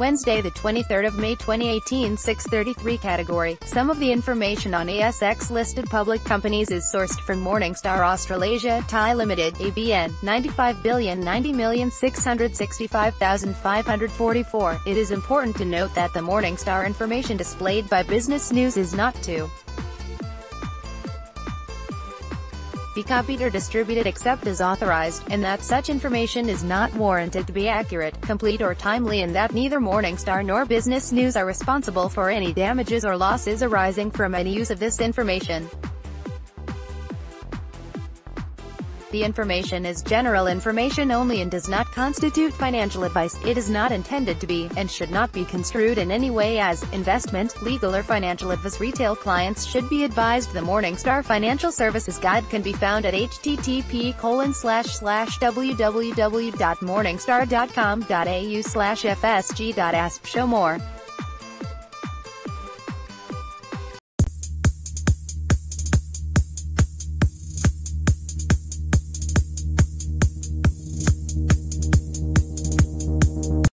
Wednesday, the 23rd of May 2018, 6:33 category. Some of the information on ASX-listed public companies is sourced from Morningstar Australasia Pty Ltd, ABN, 95,090,665,544. It is important to note that the Morningstar information displayed by Business News is not to be copied or distributed except as authorized, and that such information is not warranted to be accurate, complete or timely, and that neither Morningstar nor Business News are responsible for any damages or losses arising from any use of this information. The information is general information only and does not constitute financial advice. It is not intended to be, and should not be construed in any way as, investment, legal or financial advice. Retail clients should be advised the Morningstar Financial Services Guide can be found at http://www.morningstar.com.au/fsg.asp. Show more.